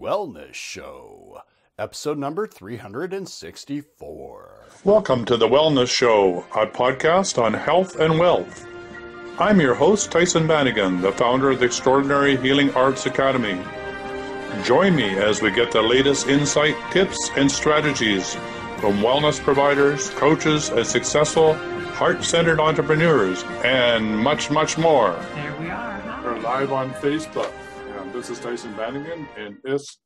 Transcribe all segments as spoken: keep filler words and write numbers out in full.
Wellness Show, episode number three hundred sixty-four. Welcome to The Wellness Show, a podcast on health and wealth. I'm your host, Tyhson Banighen, the founder of the Extraordinary Healing Arts Academy. Join me as we get the latest insight, tips, and strategies from wellness providers, coaches, and successful, heart-centered entrepreneurs, and much, much more. There we are. Hi. We're live on Facebook. And this is Tyhson Banighen, and it's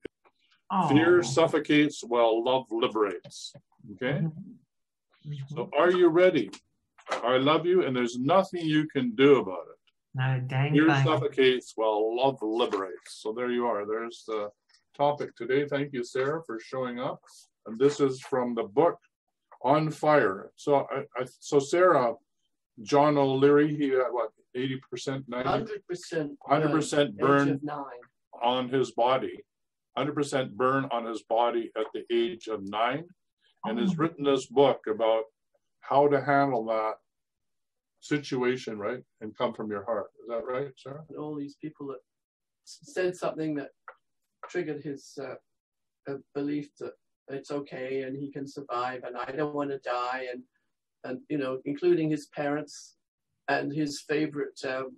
oh. Fear Suffocates While Love Liberates. Okay? So are you ready? I love you, and there's nothing you can do about it. No, dang Fear bang. Suffocates while love liberates. So there you are. There's the topic today. Thank you, Sarah, for showing up. And this is from the book, On Fire. So, I, I, so Sarah, John O'Leary, he had what, eighty percent, ninety percent? one hundred percent. one hundred percent burn on his body. one hundred percent burn on his body at the age of nine. And oh. has written this book about how to handle that situation, right? And come from your heart. Is that right, Sarah? And all these people that said something that triggered his uh, belief that it's okay and he can survive and I don't want to die, and and you know, including his parents and his favorite um,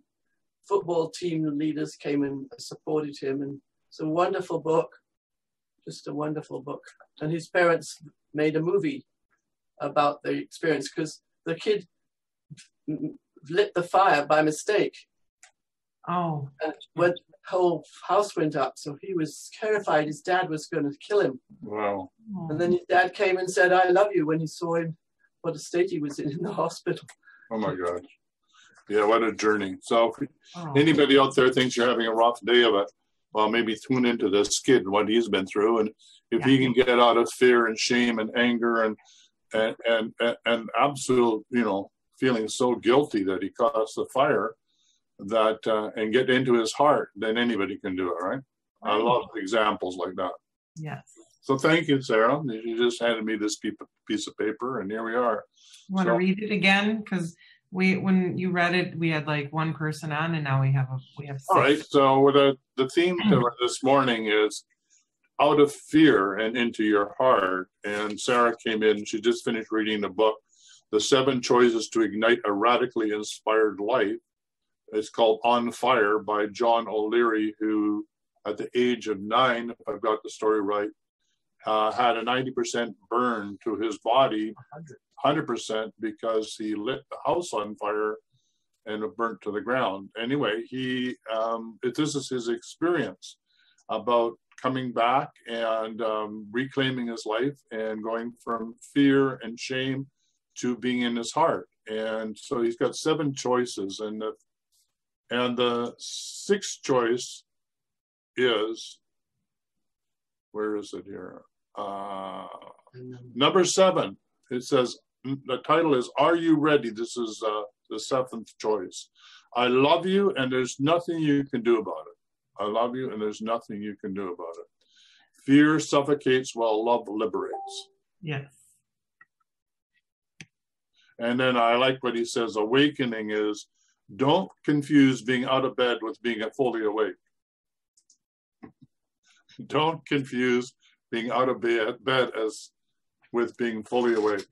football team leaders came and supported him. And it's a wonderful book, just a wonderful book. And his parents made a movie about the experience because the kid lit the fire by mistake. Oh. And when the whole house went up, so he was terrified his dad was going to kill him. Wow. And then his dad came and said, I love you, when he saw him, what a state he was in, in the hospital. Oh my gosh. Yeah, what a journey. So if oh. anybody out there thinks you're having a rough day of it, well, maybe tune into this kid and what he's been through. And if yeah. he can get out of fear and shame and anger and and and, and, and absolute, you know, feeling so guilty that he caused the fire, that uh, and get into his heart, then anybody can do it, right? I love examples like that. Yes. So thank you, Sarah. You just handed me this piece of paper, and here we are. Want to so, read it again? Because we, when you read it, we had like one person on, and now we have a we have. Six. All right. So the the theme to this morning is out of fear and into your heart. And Sarah came in. She just finished reading the book, The Seven Choices to Ignite a Radically Inspired Life. It's called On Fire by John O'Leary, who at the age of nine, if I've got the story right, uh, had a ninety percent burn to his body, one hundred percent because he lit the house on fire and it burnt to the ground. Anyway, he um, it, this is his experience about coming back and um, reclaiming his life and going from fear and shame to being in his heart. And so he's got seven choices, and the and the sixth choice is, where is it here? Uh, number seven. It says, the title is, Are You Ready? This is uh, the seventh choice. I love you, and there's nothing you can do about it. I love you, and there's nothing you can do about it. Fear suffocates while love liberates. Yes. And then I like what he says, awakening is, don't confuse being out of bed with being fully awake. Don't confuse being out of bed, bed as with being fully awake.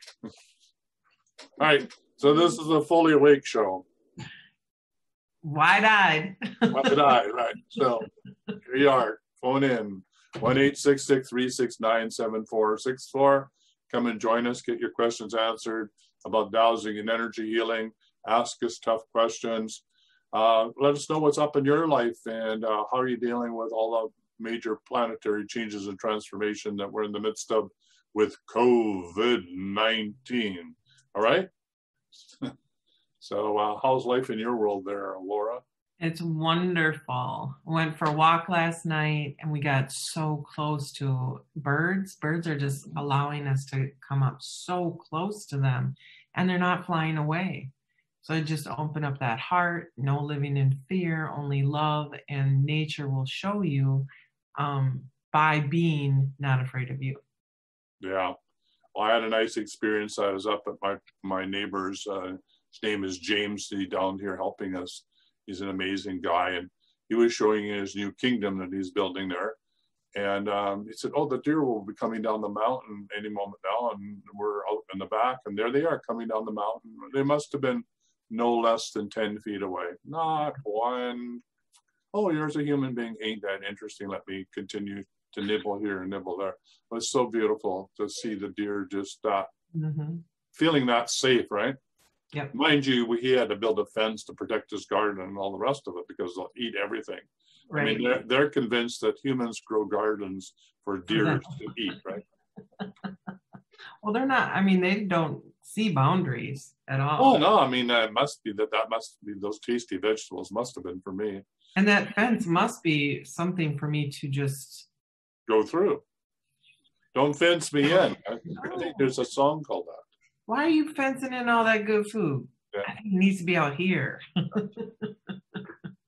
All right, so this is a fully awake show. Wide-eyed. Wide-eyed, right. So here you are, phone in. one eight six six, three six nine, seven four six four. Come and join us, get your questions answered about dowsing and energy healing. Ask us tough questions. Uh, let us know what's up in your life and uh, how are you dealing with all the major planetary changes and transformation that we're in the midst of with COVID nineteen. All right? So uh, how's life in your world there, Laura? It's wonderful. Went for a walk last night and we got so close to birds. Birds are just allowing us to come up so close to them, and they're not flying away. So just open up that heart, no living in fear, only love, and nature will show you um, by being not afraid of you. Yeah. Well, I had a nice experience. I was up at my, my neighbor's. Uh, his name is James. He's down here helping us. He's an amazing guy, and he was showing his new kingdom that he's building there. And um, he said, oh, the deer will be coming down the mountain any moment now. And we're out in the back, and there they are coming down the mountain. They must have been no less than ten feet away. Not one. Oh, here's a human being. Ain't that interesting? Let me continue to nibble here and nibble there. But it's so beautiful to see the deer just uh, mm-hmm. feeling that safe, right? Yep. Mind you, he had to build a fence to protect his garden and all the rest of it, because they'll eat everything. Right. I mean, they're, they're convinced that humans grow gardens for deer to eat, right? Well, they're not. I mean, they don't see boundaries at all. Oh, no. I mean, it must be that that must be those tasty vegetables must have been for me. And that fence must be something for me to just go through. Don't fence me in. I, I think there's a song called that. Why are you fencing in all that good food? Yeah. It needs to be out here.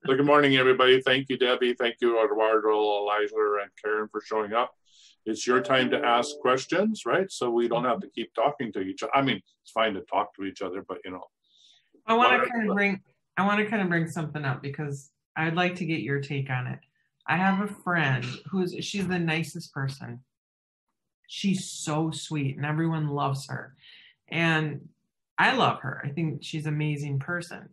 So good morning, everybody. Thank you, Debbie. Thank you, Eduardo, Eliza, and Karen for showing up. It's your time to ask questions, right? So we don't have to keep talking to each other. I mean, it's fine to talk to each other, but you know. I want to kind of bring. I want to kind of bring something up because I'd like to get your take on it. I have a friend who's she's the nicest person. She's so sweet, and everyone loves her. And I love her. I think she's an amazing person.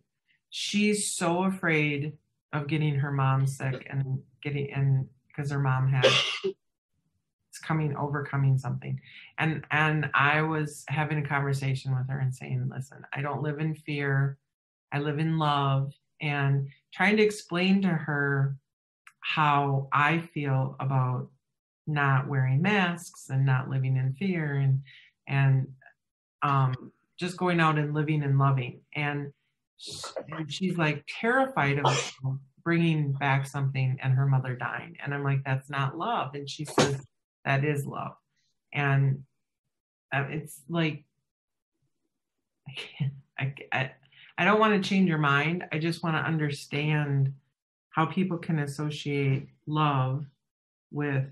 She's so afraid of getting her mom sick and getting and because her mom had it's coming overcoming something. And and I was having a conversation with her and saying, listen, I don't live in fear. I live in love, and trying to explain to her how I feel about not wearing masks and not living in fear and and um, just going out and living and loving. And she's like terrified of bringing back something and her mother dying. And I'm like, that's not love. And she says, that is love. And it's like, I can't, I, I, I don't want to change your mind. I just want to understand how people can associate love with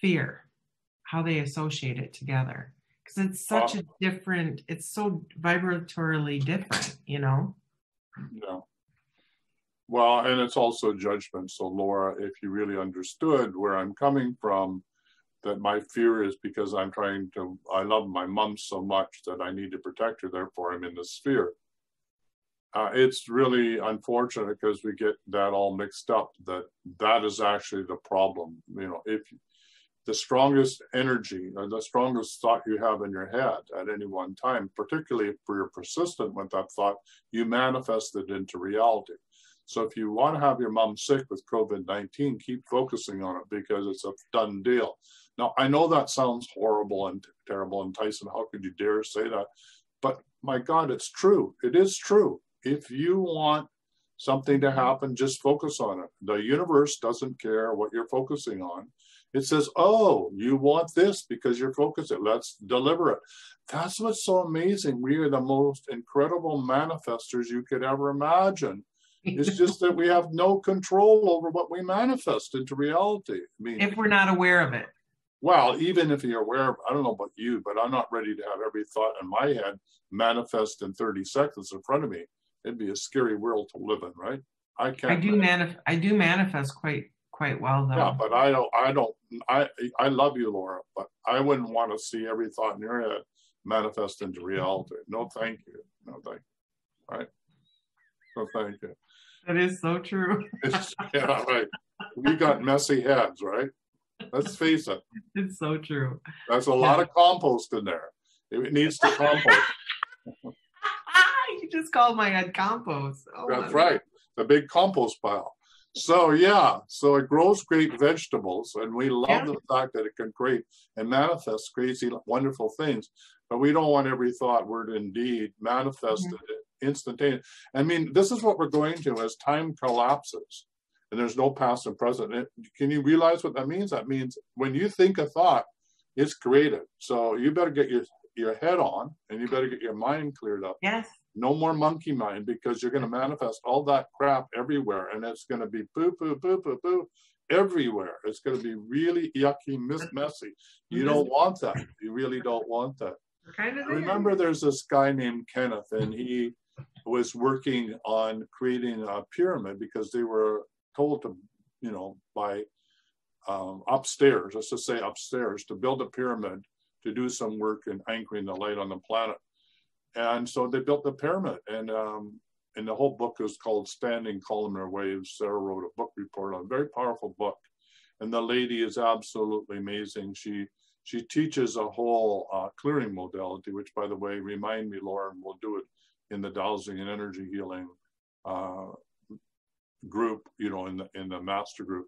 fear, how they associate it together. Because it's such a different, it's so vibratorily different, you know? Yeah. Well, and it's also judgment. So Laura, if you really understood where I'm coming from, that my fear is because I'm trying to, I love my mom so much that I need to protect her, therefore I'm in this fear. Uh, it's really unfortunate because we get that all mixed up, that that is actually the problem. You know, if the strongest energy or the strongest thought you have in your head at any one time, particularly if you're persistent with that thought, you manifest it into reality. So if you want to have your mom sick with COVID nineteen, keep focusing on it because it's a done deal. Now, I know that sounds horrible and terrible, and Tyhson, how could you dare say that? But my God, it's true. It is true. If you want something to happen, just focus on it. The universe doesn't care what you're focusing on. It says, oh, you want this because you're focused. Let's deliver it. That's what's so amazing. We are the most incredible manifestors you could ever imagine. It's just that we have no control over what we manifest into reality. I mean, if we're not aware of it. Well, even if you're aware of it, I don't know about you, but I'm not ready to have every thought in my head manifest in thirty seconds in front of me. It'd be a scary world to live in, right? I can't. I do, manif I do manifest quite quite well though. Yeah, but I don't, I don't, I, I love you, Laura, but I wouldn't want to see every thought in your head manifest into reality. No, thank you. No, thank you. Right? No, thank you. That is so true. It's, yeah, right. We got messy heads, right? Let's face it. It's so true. That's a lot of compost in there. It needs to compost. You just called my head compost. Oh, that's right. The big compost pile. So yeah, so it grows great vegetables, and we love yeah. the fact that it can create and manifest crazy, wonderful things. But we don't want every thought, word, and deed manifested mm-hmm. instantaneous. I mean, this is what we're going to as time collapses, and there's no past and present. And can you realize what that means? That means when you think a thought, it's created. So you better get your your head on, and you better get your mind cleared up. Yes. No more monkey mind, because you're going to manifest all that crap everywhere, and it's going to be poo, poo, poo, poo, poo everywhere. It's going to be really yucky, messy. You don't want that. You really don't want that. Kind of Remember, is. there's this guy named Kenneth, and he was working on creating a pyramid because they were told to, you know, by um, upstairs, let's just say upstairs, to build a pyramid to do some work in anchoring the light on the planet. And so they built the pyramid, and um, and the whole book is called Standing Columnar Waves. Sarah wrote a book report on it, a very powerful book. And the lady is absolutely amazing. She she teaches a whole uh, clearing modality, which, by the way, remind me, Laura, and we'll do it in the dowsing and energy healing uh, group, you know, in the, in the master group.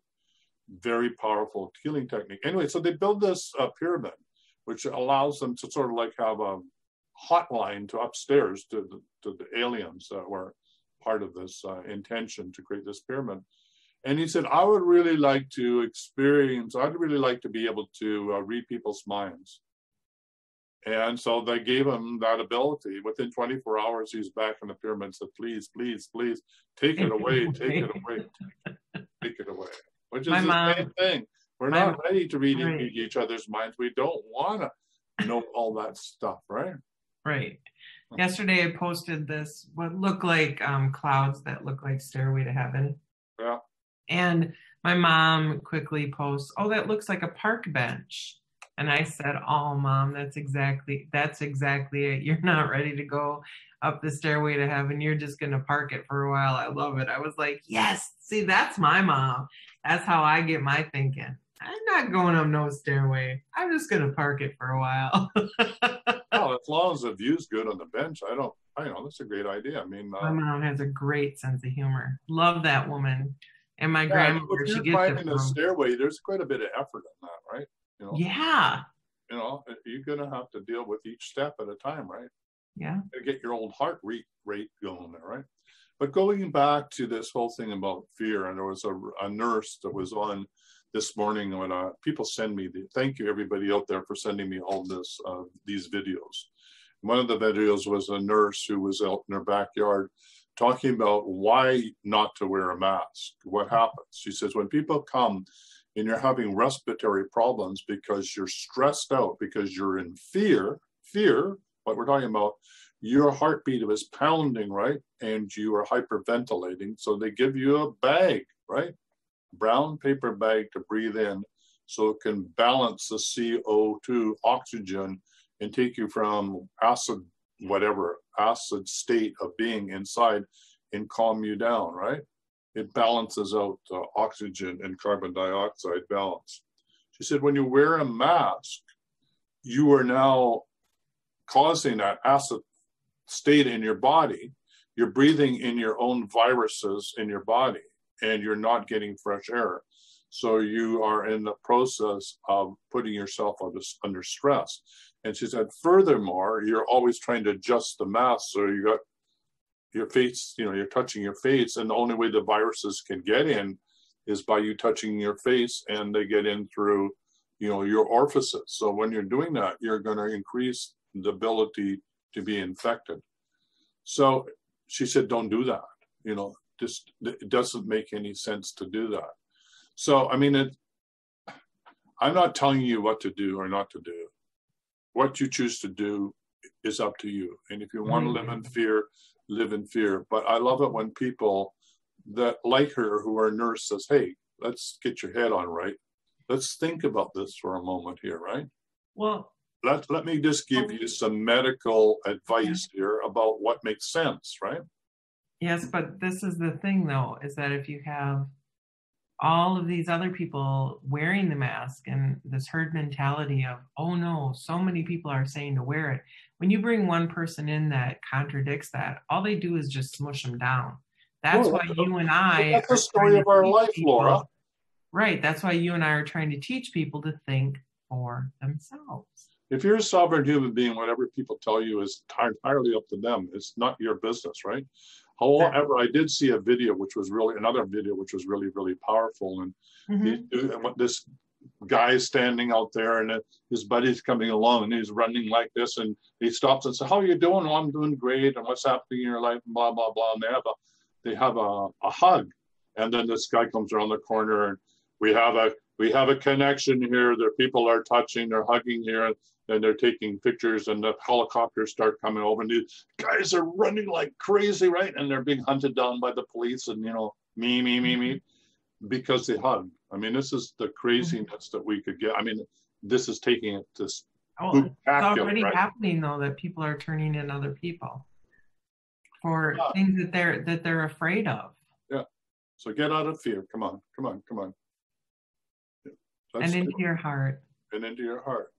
Very powerful healing technique. Anyway, so they build this uh, pyramid, which allows them to sort of like have a hotline to upstairs to the, to the aliens that were part of this uh, intention to create this pyramid. And he said, I would really like to experience, I'd really like to be able to uh, read people's minds. And so they gave him that ability. Within twenty-four hours, he's back in the pyramid and said, please, please, please, take it away, take it away, take it away. Which is the same thing. We're not ready to read each other's minds. We don't want to know all that stuff, right? Right. Yesterday, I posted this, what looked like um, clouds that look like Stairway to Heaven. Yeah. And my mom quickly posts, oh, that looks like a park bench. And I said, oh, Mom, that's exactly, that's exactly it. You're not ready to go up the Stairway to Heaven. You're just going to park it for a while. I love it. I was like, yes, see, that's my mom. That's how I get my thinking. I'm not going up no stairway. I'm just going to park it for a while. Well, as long as the view's good on the bench, I don't, I know, that's a great idea. I mean, uh, my mom has a great sense of humor. Love that woman. And my yeah, grandmother, she gets climbing the stairway. There's quite a bit of effort in that, right? You know, yeah. You know, you're going to have to deal with each step at a time, right? Yeah. You get your old heart rate rate going there, right? But going back to this whole thing about fear, and there was a, a nurse that was on this morning when uh, people send me the, thank you everybody out there for sending me all this uh, these videos. One of the videos was a nurse who was out in her backyard talking about why not to wear a mask. What happens? She says, when people come and you're having respiratory problems because you're stressed out, because you're in fear, fear, what we're talking about, your heartbeat is pounding, right? And you are hyperventilating. So they give you a bag, right? Brown paper bag to breathe in so it can balance the C O two oxygen and take you from acid, whatever acid state of being inside, and calm you down, right? It balances out uh, oxygen and carbon dioxide balance. She said, when you wear a mask, you are now causing that acid state in your body. You're breathing in your own viruses in your body, and you're not getting fresh air. So you are in the process of putting yourself under stress. And she said, furthermore, you're always trying to adjust the mask. So you got your face, you know, you're touching your face, and the only way the viruses can get in is by you touching your face, and they get in through, you know, your orifices. So when you're doing that, you're going to increase the ability to be infected. So she said, don't do that, you know. Just, it doesn't make any sense to do that. So, I mean, it, I'm not telling you what to do or not to do. What you choose to do is up to you. And if you want to live in fear, live in fear. But I love it when people that like her who are nurse says, hey, let's get your head on right. Let's think about this for a moment here, right? Well, let, let me just give you some medical advice here about what makes sense, right? Yes, but this is the thing, though, is that if you have all of these other people wearing the mask and this herd mentality of, oh, no, so many people are saying to wear it. When you bring one person in that contradicts that, all they do is just smush them down. That's oh, why you and I... That's the story of our life, people. Laura. Right. That's why you and I are trying to teach people to think for themselves. If you're a sovereign human being, whatever people tell you is entirely up to them. It's not your business, right? However, I did see a video, which was really, another video, which was really, really powerful. And mm-hmm. he, this guy is standing out there, and his buddy's coming along, and he's running like this. And he stops and says, how are you doing? Oh, I'm doing great. And what's happening in your life? And blah, blah, blah. And they have a, they have a, a hug. And then this guy comes around the corner, and we have a, we have a connection here. Their people are touching, they're hugging here. And, and they're taking pictures, and the helicopters start coming over, and these guys are running like crazy, right? And they're being hunted down by the police, and, you know, me, me, me, me, because they hugged. I mean, this is the craziness that we could get. I mean, this is taking it to oh, it's already right? happening though, that people are turning in other people for yeah. things that they're that they're afraid of. Yeah. So get out of fear. Come on, come on, come on. That's and into cool. your heart. And into your heart.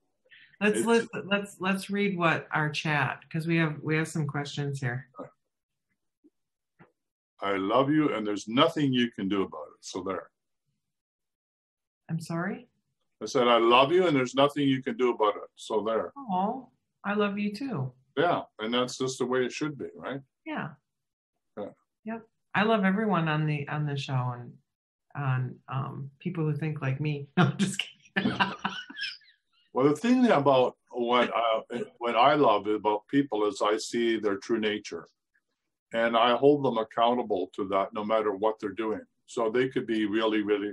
Let's it's, let's let's let's read what our chat, because we have we have some questions here. I love you, and there's nothing you can do about it. So there. I'm sorry? I said, I love you, and there's nothing you can do about it. So there. Oh, I love you too. Yeah, and that's just the way it should be, right? Yeah. Yeah. Yep. I love everyone on the on the show, and on um, people who think like me. No, I'm just kidding. Well, the thing about what I, what I love about people is I see their true nature. And I hold them accountable to that no matter what they're doing. So they could be really, really,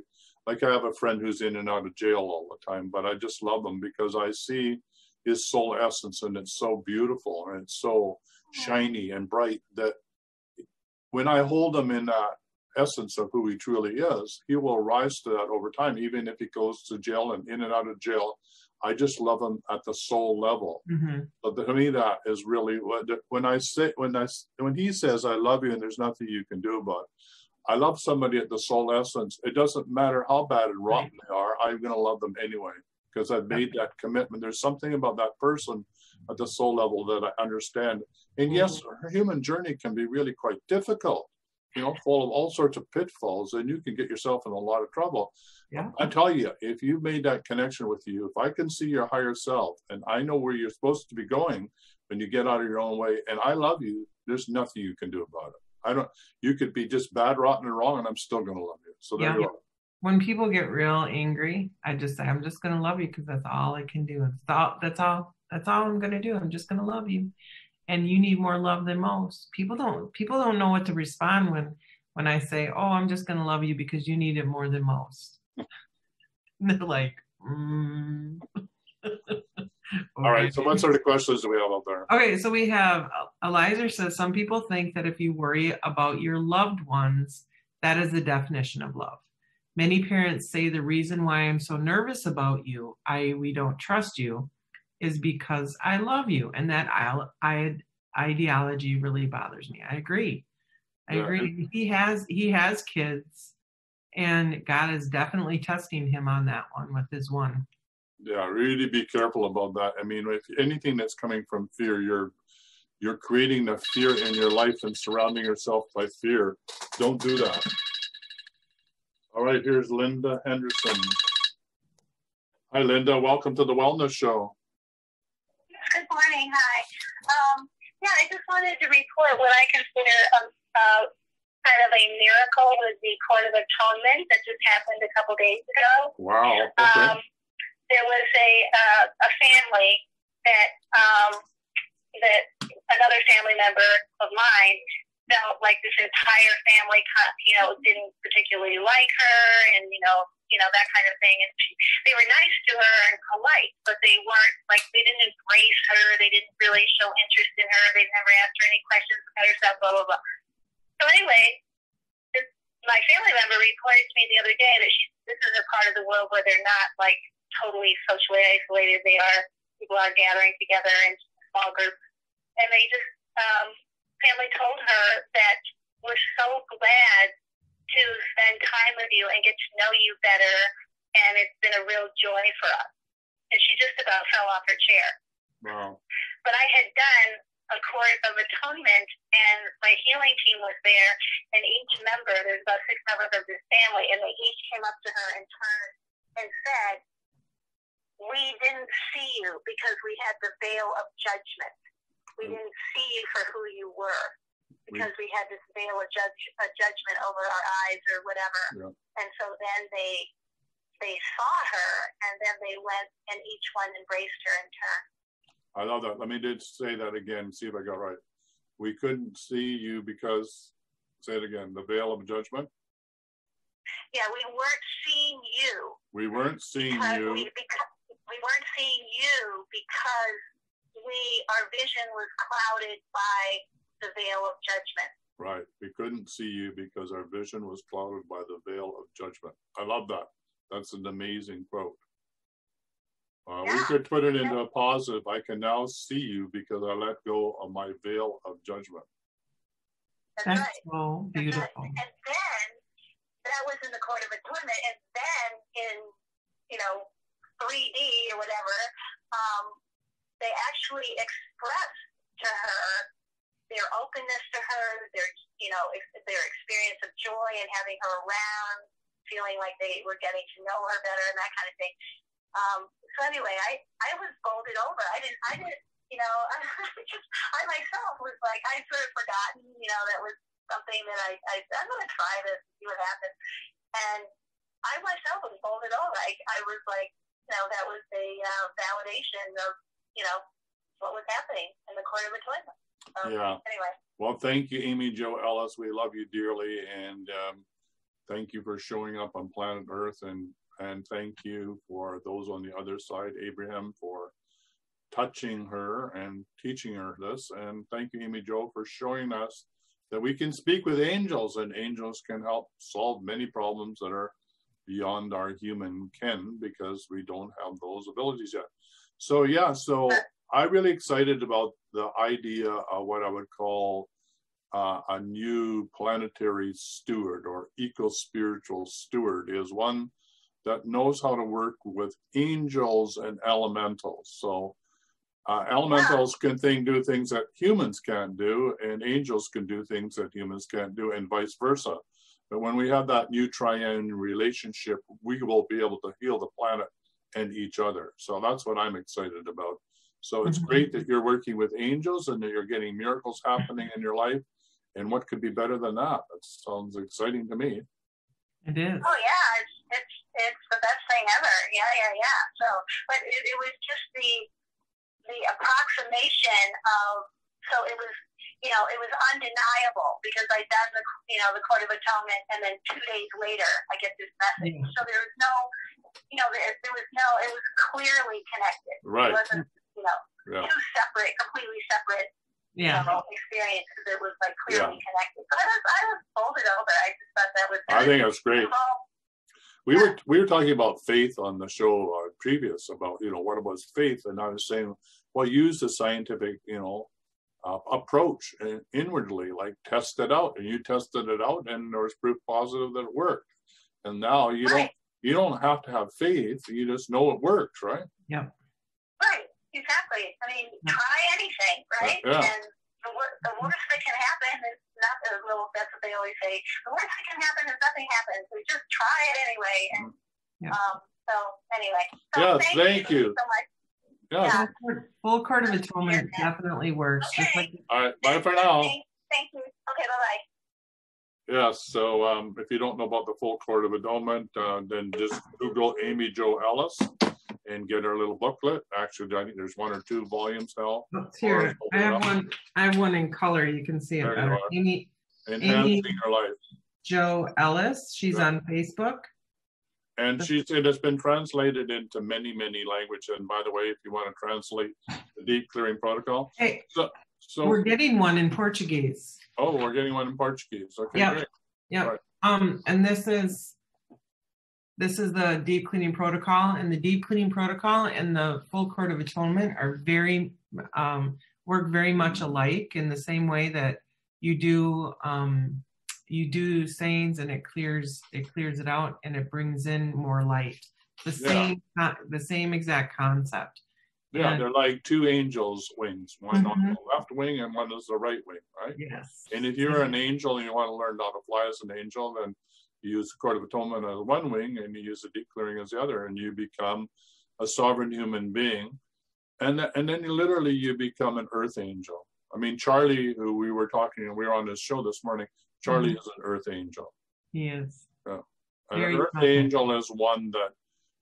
like I have a friend who's in and out of jail all the time, but I just love him because I see his soul essence, and it's so beautiful and it's so shiny and bright that when I hold him in that essence of who he truly is, he will rise to that over time. Even if he goes to jail and in and out of jail, I just love him at the soul level. Mm-hmm. But to me, that is really what, when I say, when I, when he says, I love you and there's nothing you can do about it. I love somebody at the soul essence. It doesn't matter how bad and rotten right. they are. I'm going to love them anyway, because I've made that commitment. There's something about that person at the soul level that I understand. And yes, her human journey can be really quite difficult, you know, full of all sorts of pitfalls, and you can get yourself in a lot of trouble. Yeah. I tell you, if you've made that connection with you, if I can see your higher self and I know where you're supposed to be going when you get out of your own way, and I love you, there's nothing you can do about it. I don't, you could be just bad, rotten, and wrong, and I'm still going to love you. So there yeah. you are. When people get real angry, I just say, I'm just going to love you, because that's all I can do. That's all, that's all, that's all I'm going to do. I'm just going to love you. And you need more love than most. People don't, people don't know what to respond when, when I say, oh, I'm just going to love you because you need it more than most. And they're like, mm. okay. All right. So what sort of questions do we have out there? Okay. So we have, Eliza says, some people think that if you worry about your loved ones, that is the definition of love. Many parents say the reason why I'm so nervous about you, that is we don't trust you, is because I love you, and that ideology really bothers me. I agree. I yeah. agree. He has he has kids, and God is definitely testing him on that one with his one. Yeah, really be careful about that. I mean, if anything that's coming from fear, you're you're creating the fear in your life and surrounding yourself by fear. Don't do that. All right, here's Linda Henderson. Hi, Linda. Welcome to the Wellness Show. Good morning. Hi. Um, yeah, I just wanted to report what I consider a, uh, kind of a miracle was the Court of Atonement that just happened a couple days ago. Wow. Okay. Um, there was a uh, a family that um, that another family member of mine felt like this entire family, you know, didn't particularly like her, and you know. You know, that kind of thing. And she, they were nice to her and polite, but they weren't, like, they didn't embrace her. They didn't really show interest in her. They never asked her any questions about herself, blah, blah, blah. So anyway, this, my family member reported to me the other day that she, this is a part of the world where they're not, like, totally socially isolated. They are, people are gathering together in small groups. And they just, um, family told her that we're so glad to spend time with you and get to know you better, and it's been a real joy for us. And she just about fell off her chair. Wow. But I had done a Court of Atonement, and my healing team was there, and each member, there's about six members of this family, and they each came up to her in turn and said, we didn't see you because we had the veil of judgment. We didn't see you for who you were, because we had this veil of judge, a judgment over our eyes or whatever. Yeah. And so then they they saw her, and then they went, and each one embraced her in turn. I love that. Let me just say that again, see if I got right. We couldn't see you because, say it again, the veil of judgment? Yeah, we weren't seeing you. We weren't seeing you. We, because, we weren't seeing you because we our vision was clouded by the veil of judgment. Right. We couldn't see you because our vision was clouded by the veil of judgment. I love that. That's an amazing quote. Uh, yeah. We could put it into a positive. I can now see you because I let go of my veil of judgment. That's, That's right. so beautiful. That's right. And then, that was in the Court of Atonement, and then in, you know, three D or whatever, um, they actually expressed to her their openness to her, their, you know, ex- their experience of joy and having her around, feeling like they were getting to know her better and that kind of thing. Um, so anyway, I, I was folded over. I didn't, I didn't, you know, I just, I myself was like, I sort of forgotten, you know, that was something that I, I I'm going to try this and see what happens. And I myself was folded over. I, I was like, you know, that was the uh, validation of, you know, what was happening in the Court of Atonement. So, yeah. Anyway. Well, thank you, Amy Jo Ellis. We love you dearly. And, um, thank you for showing up on planet Earth, and, and thank you for those on the other side, Abraham, for touching her and teaching her this. And thank you, Amy Jo, for showing us that we can speak with angels, and angels can help solve many problems that are beyond our human ken because we don't have those abilities yet. So, yeah, so I'm really excited about the idea of what I would call Uh, a new planetary steward or eco-spiritual steward, is one that knows how to work with angels and elementals. So uh, elementals can think, do things that humans can't do, and angels can do things that humans can't do, and vice versa. But when we have that new triune relationship, we will be able to heal the planet and each other. So that's what I'm excited about. So it's great that you're working with angels and that you're getting miracles happening in your life. And what could be better than that? That sounds exciting to me. It is. Oh, yeah. It's it's, it's the best thing ever. Yeah, yeah, yeah. So, but it, it was just the the approximation of, so it was, you know, it was undeniable because I'd done the, you know, the Court of Atonement, and then two days later I get this message. Yeah. So there was no, you know, there, there was no, it was clearly connected. Right. It wasn't, you know, yeah. two separate, completely separate yeah. you know, experiences. It was like clearly yeah. connected. But I was, I was folded over. I just thought that was good. I think that's great. We yeah. were we were talking about faith on the show uh, previous about, you know, what was faith, and I was saying, well, use the scientific, you know, uh, approach inwardly, like test it out, and you tested it out, and there was proof positive that it worked. And now you right. don't you don't have to have faith; you just know it works, right? Yeah. Exactly. I mean, try anything, right? Yeah. And the, wor- the worst that can happen is nothing. Well, that's what they always say. The worst that can happen is nothing happens. We just try it anyway. And yeah. um, so anyway. So yeah. Thank, thank you. you so much. Yeah. yeah. Full Court of Atonement yeah. definitely works. Okay. Like- All right. Bye for now. Thank you. Okay. Bye bye. Yeah. So um, if you don't know about the Full Court of Atonement, uh, then just Google Amy Jo Ellis and get our little booklet. Actually, I think there's one or two volumes now. Here, I have one. I have one in color. You can see it better. Amy, Amy Jo Ellis. She's yeah. on Facebook, and she's it has been translated into many, many languages. And by the way, if you want to translate the Deep Clearing Protocol, hey, so, so we're getting one in Portuguese. Oh, we're getting one in Portuguese. Okay, yeah, yeah. Right. Um, and this is. This is the Deep Cleaning Protocol, and the Deep Cleaning Protocol and the Full Court of Atonement are very, um, work very much alike in the same way that you do, um, you do sayings, and it clears, it clears it out, and it brings in more light. The same, yeah. the same exact concept. Yeah, and they're like two angels' wings, one mm-hmm. on the left wing and one is the right wing, right? Yes. And if you're an angel and you want to learn how to fly as an angel, then you use the Court of Atonement as one wing, and you use the Deep Clearing as the other, and you become a sovereign human being. And th- and then you literally you become an earth angel. I mean, Charlie, who we were talking, and we were on this show this morning, Charlie mm-hmm. is an earth angel. He is. Yeah. An earth funny. angel is one that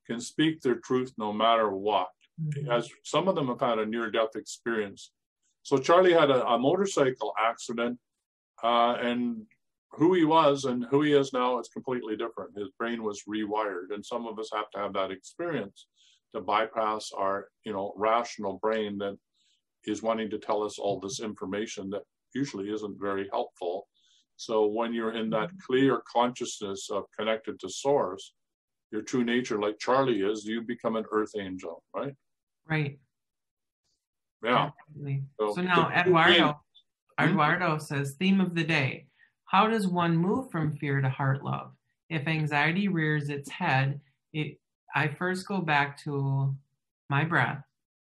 can speak their truth no matter what. Mm-hmm. As some of them have had a near-death experience. So Charlie had a, a motorcycle accident, uh, and who he was and who he is now is completely different. His brain was rewired, and some of us have to have that experience to bypass our, you know, rational brain that is wanting to tell us all this information that usually isn't very helpful. So when you're in that clear consciousness of connected to source, your true nature, like Charlie is, you become an earth angel, right? Right. Yeah. Exactly. So, so now the, Eduardo, and, Eduardo says, theme of the day, how does one move from fear to heart love? If anxiety rears its head, it, I first go back to my breath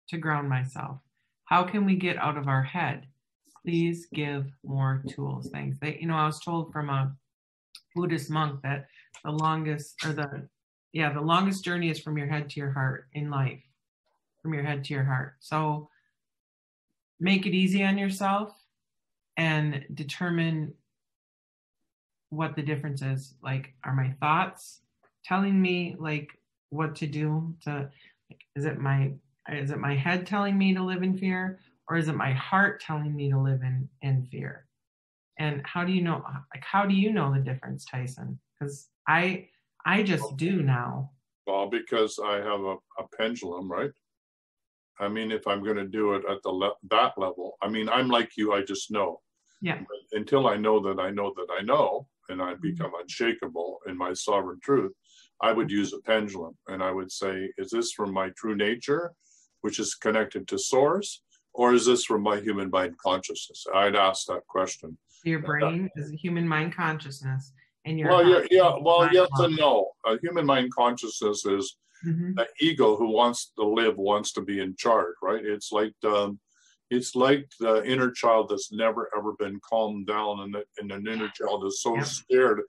to ground myself. How can we get out of our head? Please give more tools. Thanks. They, you know, I was told from a Buddhist monk that the longest, or the, yeah, the longest journey is from your head to your heart in life, from your head to your heart. So make it easy on yourself and determine what the difference is. Like, are my thoughts telling me like what to do? To, like, is it my, is it my head telling me to live in fear? Or is it my heart telling me to live in, in fear? And how do you know, like, how do you know the difference, Tyhson? Because I, I just do now. Well, because I have a, a pendulum, right? I mean, if I'm going to do it at the le- that level, I mean, I'm like you, I just know. Yeah. But until I know that I know that I know, and I become mm-hmm. unshakable in my sovereign truth, I would use a pendulum. And I would say, is this from my true nature, which is connected to source? Or is this from my human mind consciousness? I'd ask that question. Your brain that, is a human mind consciousness, and your well, yeah, yeah. Well, yes and no. A human mind consciousness is mm-hmm. an ego who wants to live, wants to be in charge, right? It's like um, it's like the inner child that's never ever been calmed down, and, the, and an inner child is so yeah. scared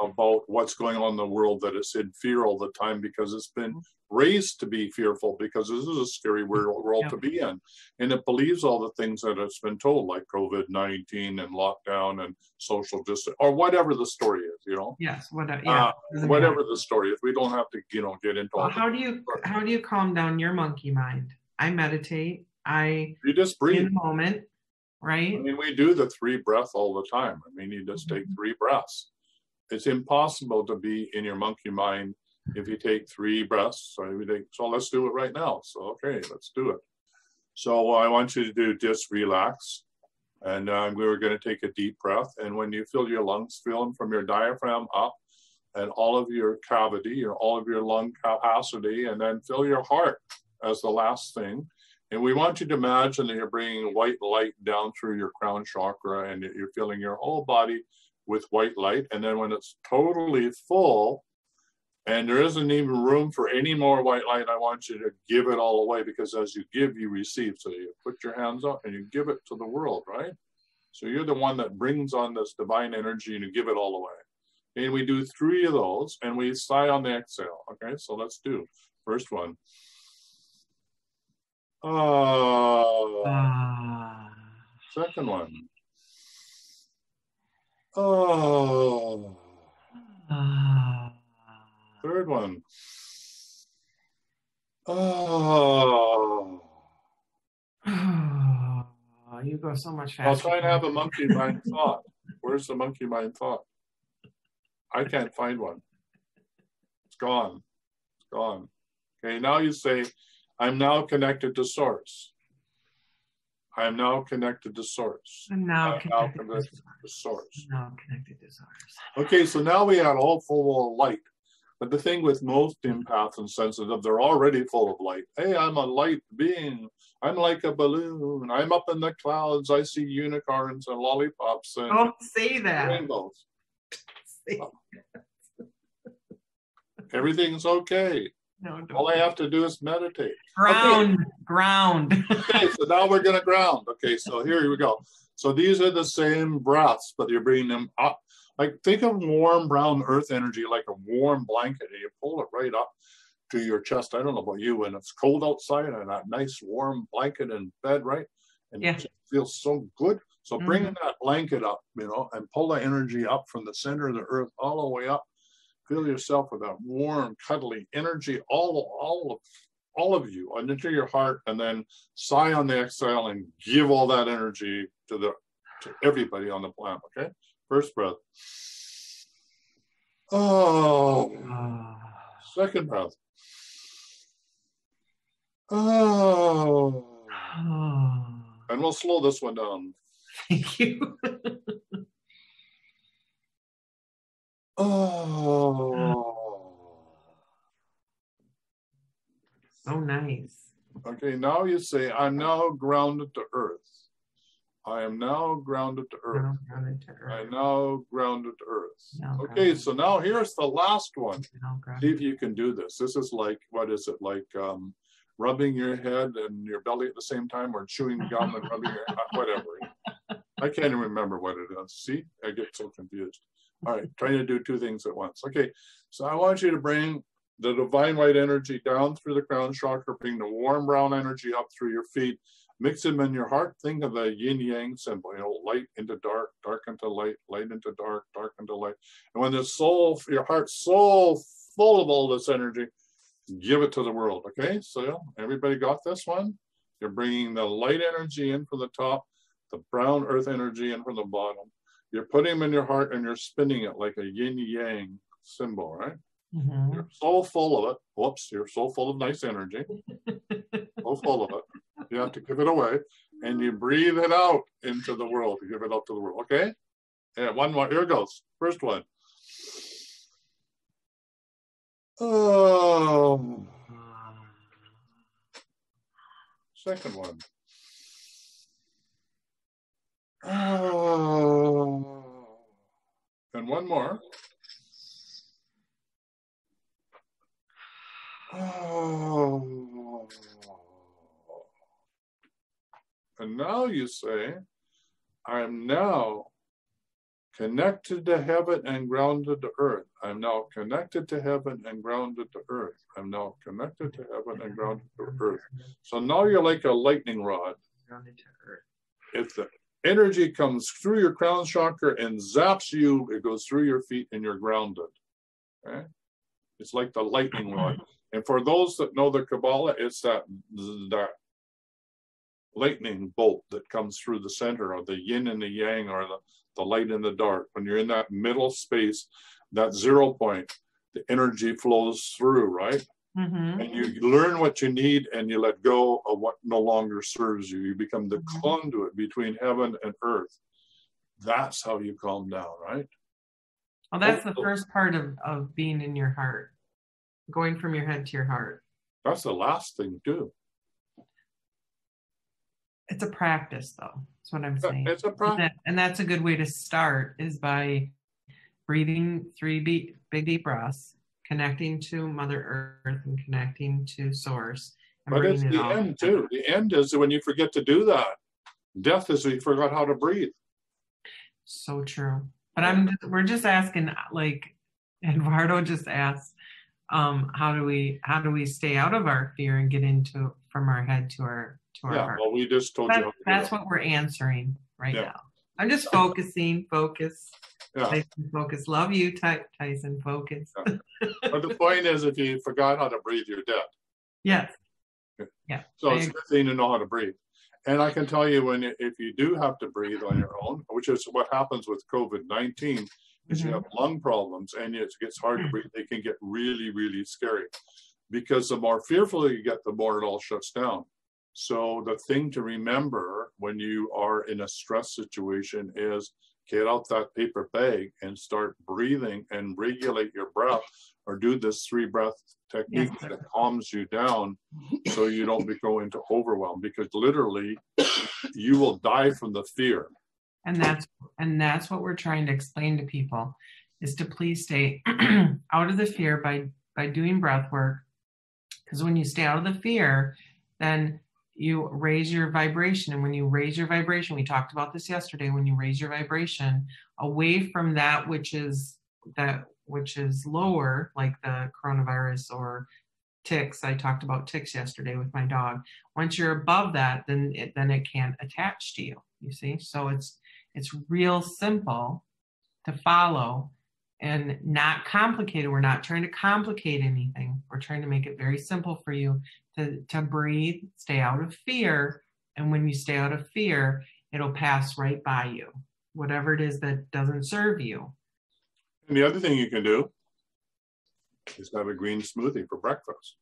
about what's going on in the world that it's in fear all the time because it's been. Mm-hmm. raised to be fearful, because this is a scary world yep. to be in, and it believes all the things that it's been told, like COVID nineteen and lockdown and social distance, or whatever the story is, you know. Yes, whatever. Yeah, uh, whatever the story is, we don't have to, you know, get into. Well, all how do you story. how do you calm down your monkey mind? I meditate. I you just breathe in a moment, right? I mean, we do the three breath all the time. I mean, you just mm-hmm. take three breaths. It's impossible to be in your monkey mind. If you take three breaths, so, you take, so let's do it right now. So, okay, let's do it. So I want you to do just relax. And um, we were going to take a deep breath. And when you feel your lungs filling from your diaphragm up and all of your cavity or all of your lung capacity, and then fill your heart as the last thing. And we want you to imagine that you're bringing white light down through your crown chakra and you're filling your whole body with white light. And then when it's totally full, and there isn't even room for any more white light, I want you to give it all away, because as you give, you receive. So you put your hands up and you give it to the world, right? So you're the one that brings on this divine energy and you give it all away. And we do three of those and we sigh on the exhale. Okay, so let's do first one. Oh. Uh, second one. Oh. Uh. Third one. Oh. Oh, you go so much faster. I'll try and have a monkey mind thought. Where's the monkey mind thought? I can't find one. It's gone. It's gone. Okay, now you say, I'm now connected to source. I am now connected to source. I'm now connected, now connected to source. To source. Now connected to source. Okay, so now we have all full of light. But the thing with most empaths and sensitive, they're already full of light. Hey, I'm a light being. I'm like a balloon. I'm up in the clouds. I see unicorns and lollipops and don't say that. Rainbows. Say that. Everything's okay. No, don't. All I have to do is meditate. Ground, okay. ground. Okay, so now we're going to ground. Okay, so here we go. So these are the same breaths, but you're bringing them up. Like, think of warm brown earth energy, like a warm blanket, and you pull it right up to your chest. I don't know about you, when it's cold outside and a nice warm blanket in bed, right? And yeah. it just feels so good. So mm-hmm. bringing that blanket up, you know, and pull the energy up from the center of the earth all the way up. Feel yourself with that warm, cuddly energy, all, all, of, all of you, and into your heart, and then sigh on the exhale and give all that energy to the to everybody on the planet, okay? First breath. Oh. Second breath. Oh. And we'll slow this one down. Thank you. Oh. Oh, nice. Okay, now you say, I'm now grounded to earth. I am now grounded to earth. Now grounded to earth. I am now grounded to earth. Now okay, grounded. So now here's the last one. See if you can do this. This is like, what is it, like um, rubbing your head and your belly at the same time, or chewing gum and rubbing your head, whatever. I can't even remember what it is. See, I get so confused. All right, trying to do two things at once. Okay, so I want you to bring the divine white energy down through the crown chakra, bring the warm brown energy up through your feet, mix them in your heart. Think of the yin-yang symbol, you know, light into dark, dark into light, light into dark, dark into light. And when the soul, your heart's so full of all this energy, give it to the world, okay? So everybody got this one? You're bringing the light energy in from the top, the brown earth energy in from the bottom. You're putting them in your heart and you're spinning it like a yin-yang symbol, right? Mm-hmm. You're so full of it. Whoops, you're so full of nice energy. So full of it. You have to give it away. And you breathe it out into the world. You give it out to the world. Okay? Yeah, one more. Here it goes. First one. Oh. Second one. Oh. And one more. Oh. And now you say, I am now connected to heaven and grounded to earth. I'm now connected to heaven and grounded to earth. I'm now connected to heaven and grounded to earth. So now you're like a lightning rod. Grounded to earth. If the energy comes through your crown chakra and zaps you, it goes through your feet and you're grounded. Okay? It's like the lightning rod. And for those that know the Kabbalah, it's that, that lightning bolt that comes through the center, or the yin and the yang, or the, the light and the dark. When you're in that middle space, that zero point, the energy flows through, right? Mm-hmm. And you learn what you need and you let go of what no longer serves you. You become the mm-hmm. conduit between heaven and earth. That's how you calm down, right? Well, that's the first part of, of being in your heart, going from your head to your heart. That's the last thing too. It's a practice though. That's what I'm saying. It's a practice. And, that, and that's a good way to start, is by breathing three deep, big deep breaths, connecting to Mother Earth and connecting to Source. But it's the end too. The end is when you forget to do that. Death is when you forgot how to breathe. So true. But I'm, we're just asking, like Eduardo just asked, um, how do we how do we stay out of our fear and get into from our head to our to our yeah, heart? Well, we just told that's, you. That's what we're answering right yeah. now. I'm just focusing, focus, yeah. Tyhson, focus. Love you, Ty Tyhson, focus. Yeah. But the point is, if you forgot how to breathe, you're dead. Yes. Yeah. yeah. So I it's a good thing to know how to breathe. And I can tell you, when if you do have to breathe on your own, which is what happens with COVID nineteen, is mm-hmm. you have lung problems and it gets hard to breathe. They can get really, really scary, because the more fearful you get, the more it all shuts down. So the thing to remember when you are in a stress situation is get out that paper bag and start breathing and regulate your breath, or do this three breath technique yes, that calms you down so you don't go into overwhelm, because literally you will die from the fear. And that's, and that's what we're trying to explain to people, is to please stay out of the fear by, by doing breath work. Because when you stay out of the fear, then you raise your vibration. And when you raise your vibration, we talked about this yesterday, when you raise your vibration away from that which is that which is lower, like the coronavirus or ticks. I talked about ticks yesterday with my dog. Once you're above that, then it, then it can't attach to you, you see? So it's, it's real simple to follow and not complicated. We're not trying to complicate anything. We're trying to make it very simple for you to, to breathe, stay out of fear. And when you stay out of fear, it'll pass right by you, whatever it is that doesn't serve you. And the other thing you can do is have a green smoothie for breakfast.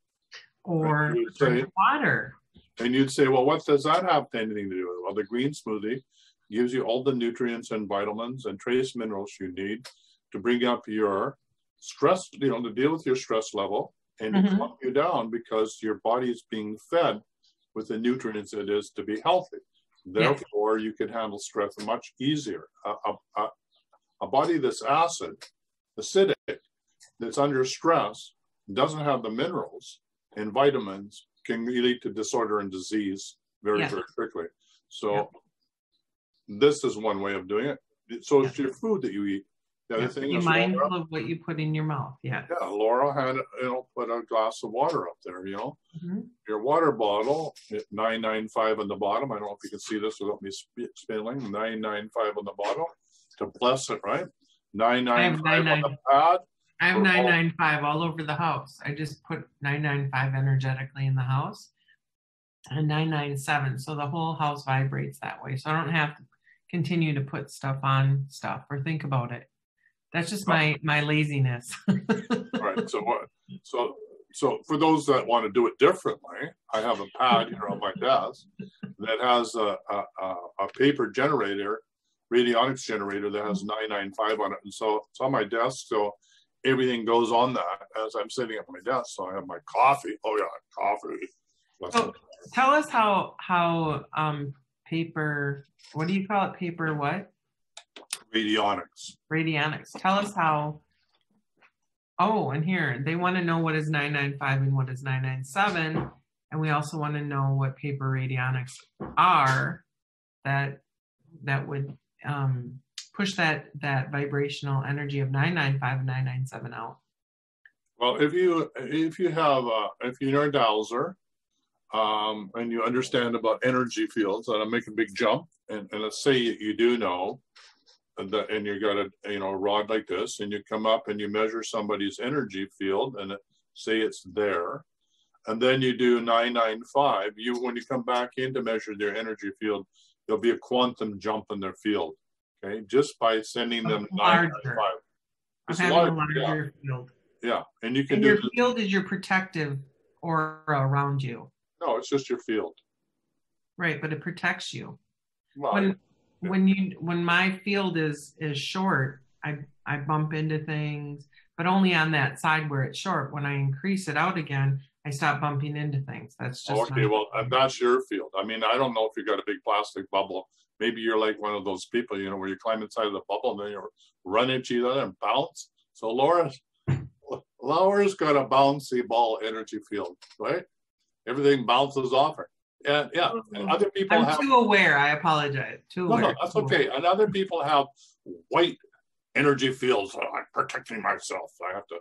Or and drink say, water. And you'd say, well, what does that have to anything to do with it? Well, the green smoothie gives you all the nutrients and vitamins and trace minerals you need to bring up your stress, you know, to deal with your stress level, and mm-hmm. calm you down because your body is being fed with the nutrients it is to be healthy. Therefore, yes. you can handle stress much easier. A, a, a body that's acid, acidic, that's under stress, doesn't have the minerals and vitamins, can lead to disorder and disease very, yes. very quickly. So yep. this is one way of doing it. So yep. it's your food that you eat. The other yep. thing Be is mindful Laura, of what you put in your mouth. Yeah. Yeah. Laura had, you know, put a glass of water up there. You know, mm-hmm. your water bottle, nine ninety-five on the bottom. I don't know if you can see this without me spilling. nine ninety-five on the bottle to bless it, right? nine ninety-five on the pad. I have nine ninety-five all over the house. I just put nine ninety-five energetically in the house, and nine ninety-seven. So the whole house vibrates that way. So I don't have to continue to put stuff on stuff or think about it. That's just my my laziness. All right. So what? So so for those that want to do it differently, I have a pad here on my desk that has a a, a paper generator, radionics generator that has nine ninety-five on it, and so it's on my desk. So everything goes on that as I'm sitting at my desk. So I have my coffee. Oh yeah, coffee. So tell us how how um paper. What do you call it? Paper what? Radionics. Radionics. Tell us how. Oh, and here they want to know what is nine ninety-five and what is nine ninety-seven, and we also want to know what paper radionics are. That that would. Um, push that that vibrational energy of nine ninety-five and nine ninety-seven out. Well, if you if you have a, if you're a dowser, um, and you understand about energy fields, and I make a big jump, and, and let's say you do know that, and you got a you know a rod like this, and you come up and you measure somebody's energy field, and it, say it's there, and then you do nine ninety-five. You when you come back in to measure their energy field, there'll be a quantum jump in their field. Okay, just by sending them larger. It's larger, larger yeah. field. Yeah, and you can and do your this. Field is your protective aura around you. No, it's just your field. Right, but it protects you. Well, when yeah. when you when my field is is short, I I bump into things, but only on that side where it's short. When I increase it out again, I stop bumping into things. That's just okay. Well, and that's your field. I mean, I don't know if you got a big plastic bubble. Maybe you're like one of those people, you know, where you climb inside of the bubble and then you run into each other and bounce. So Laura's, Laura's got a bouncy ball energy field, right? Everything bounces off her. And yeah, and other people I'm have. I'm too aware. I apologize. Too aware. No, no, that's okay. And other people have white energy fields. I'm protecting myself. I have to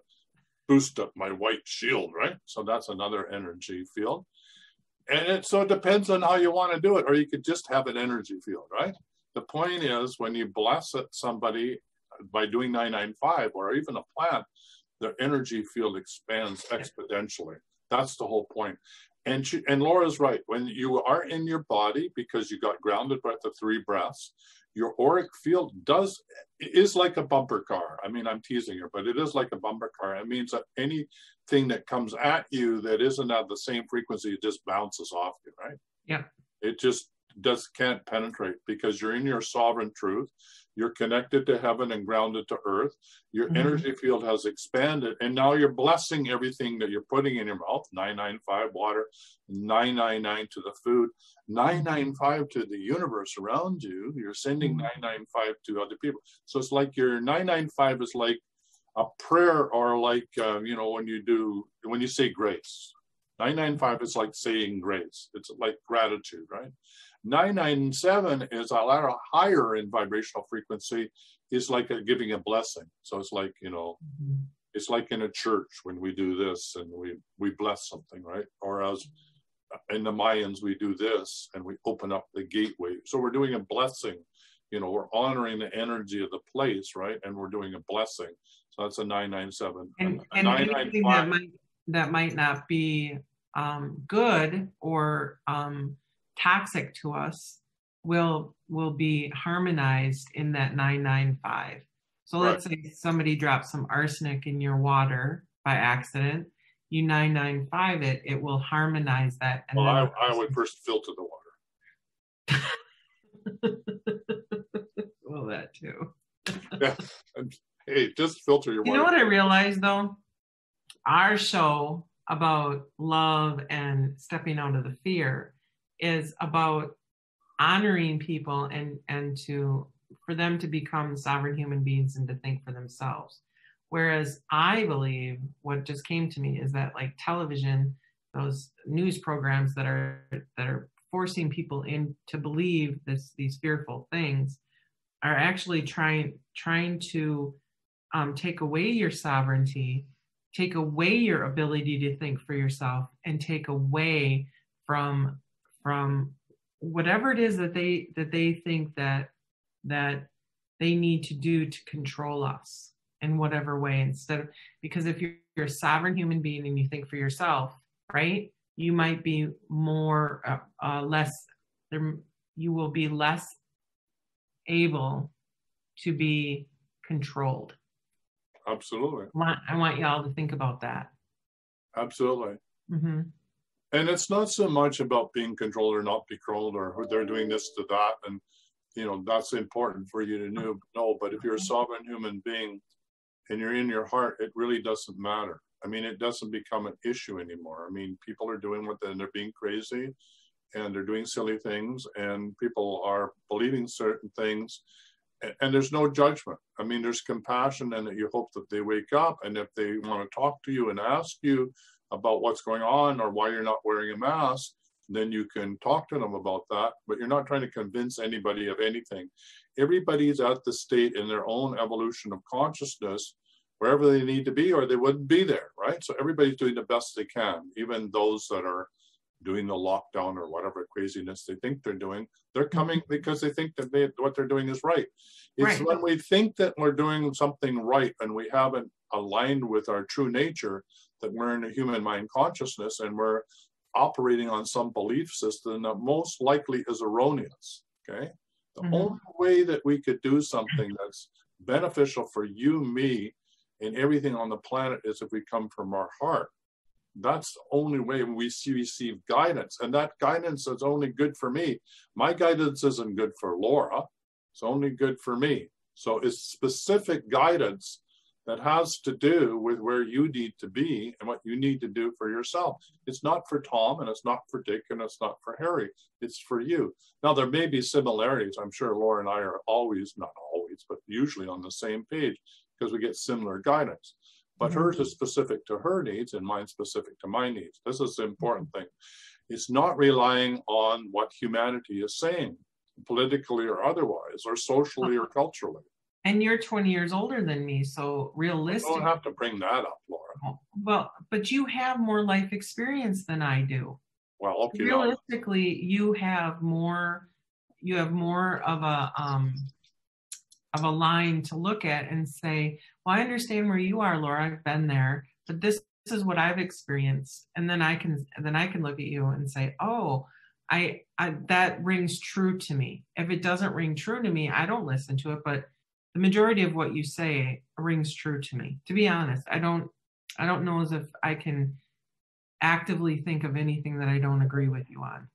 boost up my white shield, right? So that's another energy field. And it, so it depends on how you want to do it, or you could just have an energy field, right? The point is, when you bless it, somebody by doing nine ninety-five or even a plant, their energy field expands exponentially. That's the whole point. And she, and Laura's right. When you are in your body, because you got grounded by the three breaths, your auric field does is like a bumper car. I mean, I'm teasing her, but it is like a bumper car. It means that anything that comes at you that isn't at the same frequency, it just bounces off you, right? Yeah. It just does can't penetrate because you're in your sovereign truth. You're connected to heaven and grounded to earth. Your mm-hmm. energy field has expanded, and now you're blessing everything that you're putting in your mouth. nine ninety-five water, nine ninety-nine to the food, nine ninety-five to the universe around you. You're sending nine ninety-five to other people. So it's like your nine ninety-five is like a prayer, or like uh, you know when you do when you say grace. nine ninety-five is like saying grace. It's like gratitude, right? nine ninety-seven is a lot of higher in vibrational frequency, is like a, giving a blessing. So it's like, you know, mm-hmm. it's like in a church when we do this and we, we bless something, right? Or as in the Mayans, we do this and we open up the gateway. So we're doing a blessing, you know, we're honoring the energy of the place, right? And we're doing a blessing. So that's a nine ninety-seven. And, a, and anything that might, that might not be um, good or... Um, toxic to us will will be harmonized in that nine ninety-five. So right. Let's say somebody drops some arsenic in your water by accident. You nine ninety-five it, it will harmonize that. Well, I, I would first filter the water. Well, that too. Yeah. Hey, just filter your water. You know what I realized though? our show about love and stepping out of the fear is about honoring people and, and to, for them to become sovereign human beings and to think for themselves. Whereas I believe what just came to me is that, like, television, those news programs that are, that are forcing people in to believe this, these fearful things, are actually trying, trying to um, take away your sovereignty, take away your ability to think for yourself, and take away from, from whatever it is that they, that they think that, that they need to do to control us in whatever way, instead of, because if you're, you're a sovereign human being and you think for yourself, right, you might be more, uh, uh, less, there, you will be less able to be controlled. Absolutely. I want, I want y'all to think about that. Absolutely. Mm-hmm. And it's not so much about being controlled or not be controlled, or they're doing this to that, and, you know, that's important for you to know, know. But if you're a sovereign human being and you're in your heart, it really doesn't matter. I mean, it doesn't become an issue anymore. I mean, people are doing what they're, they're being crazy, and they're doing silly things, and people are believing certain things, and, and there's no judgment. I mean, there's compassion, and that you hope that they wake up, and if they want to talk to you and ask you about what's going on or why you're not wearing a mask, then you can talk to them about that, but you're not trying to convince anybody of anything. Everybody's at the state in their own evolution of consciousness, wherever they need to be, or they wouldn't be there, right? So everybody's doing the best they can, even those that are doing the lockdown or whatever craziness they think they're doing. They're coming because they think that they, what they're doing is right. It's right. When we think that we're doing something right and we haven't aligned with our true nature, that we're in a human mind consciousness and we're operating on some belief system that most likely is erroneous, okay? The mm-hmm. only way that we could do something that's beneficial for you, me, and everything on the planet is if we come from our heart. That's the only way we see, receive guidance. And that guidance is only good for me. My guidance isn't good for Laura. It's only good for me. So it's specific guidance that has to do with where you need to be and what you need to do for yourself. It's not for Tom, and it's not for Dick, and it's not for Harry. It's for you. Now, there may be similarities. I'm sure Laura and I are always, not always, but usually on the same page, because we get similar guidance. But mm-hmm. hers is specific to her needs and mine's specific to my needs. This is the important thing. It's not relying on what humanity is saying, politically or otherwise, or socially or culturally. And you're twenty years older than me, so realistically... You don't have to bring that up, Laura. Well, but you have more life experience than I do. Well, okay. Realistically, now. you have more, you have more of a, um, of a line to look at and say, well, I understand where you are, Laura. I've been there, but this, this is what I've experienced. And then I can, then I can look at you and say, oh, I, I, that rings true to me. If it doesn't ring true to me, I don't listen to it, but the majority of what you say rings true to me. To be honest, I don't, I don't know as if I can actively think of anything that I don't agree with you on.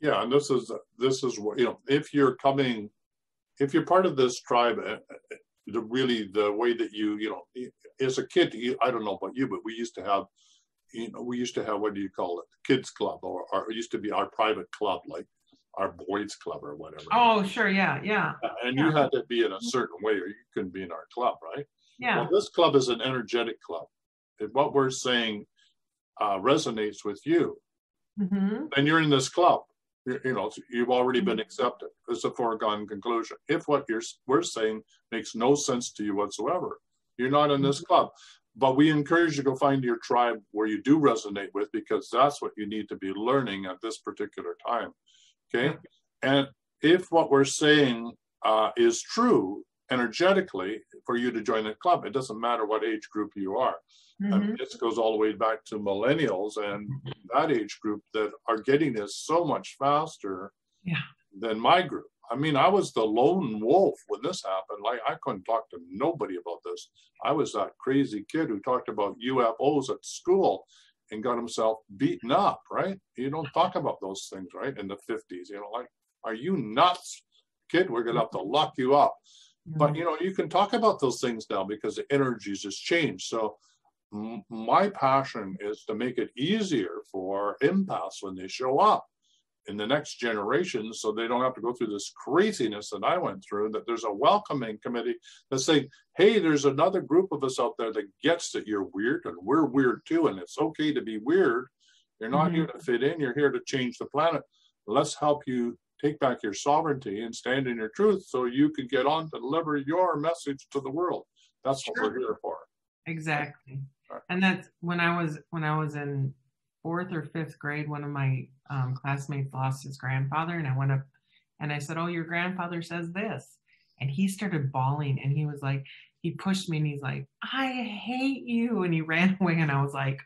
Yeah, and this is this is what, you know, if you're coming, if you're part of this tribe, the really the way that you, you know, as a kid, I don't know about you, but we used to have, you know, we used to have, what do you call it, the kids club, or, or it used to be our private club, like our boys club or whatever. Oh, sure. Yeah. Yeah. And yeah. you had to be in a certain way or you couldn't be in our club, right? Yeah. Well, this club is an energetic club. If what we're saying uh, resonates with you, mm-hmm. then you're in this club. You're, you know, you've already mm-hmm. been accepted. It's a foregone conclusion. If what you're, we're saying makes no sense to you whatsoever, you're not in mm-hmm. this club. But we encourage you to go find your tribe where you do resonate with, because that's what you need to be learning at this particular time. Okay, and if what we're saying uh, is true energetically for you to join the club, it doesn't matter what age group you are. Mm-hmm. I mean, this goes all the way back to millennials and that age group that are getting this so much faster yeah. than my group. I mean, I was the lone wolf when this happened. Like, I couldn't talk to nobody about this. I was that crazy kid who talked about U F Os at school and got himself beaten up, right? You don't talk about those things, right? In the fifties, you know, like, are you nuts? Kid, we're gonna have to lock you up. But, you know, you can talk about those things now because the energies has changed. So my passion is to make it easier for empaths when they show up in the next generation, so they don't have to go through this craziness that I went through, that there's a welcoming committee that's saying, hey, there's another group of us out there that gets that you're weird and we're weird too, and it's okay to be weird. You're not mm-hmm. here to fit in, you're here to change the planet. Let's help you take back your sovereignty and stand in your truth so you can get on to deliver your message to the world. That's sure. what we're here for. Exactly. Right. And that's when I was, when I was in fourth or fifth grade, one of my um, classmates lost his grandfather, and I went up and I said, oh, your grandfather says this. And he started bawling, and he was like, he pushed me and he's like, I hate you. And he ran away. And I was like,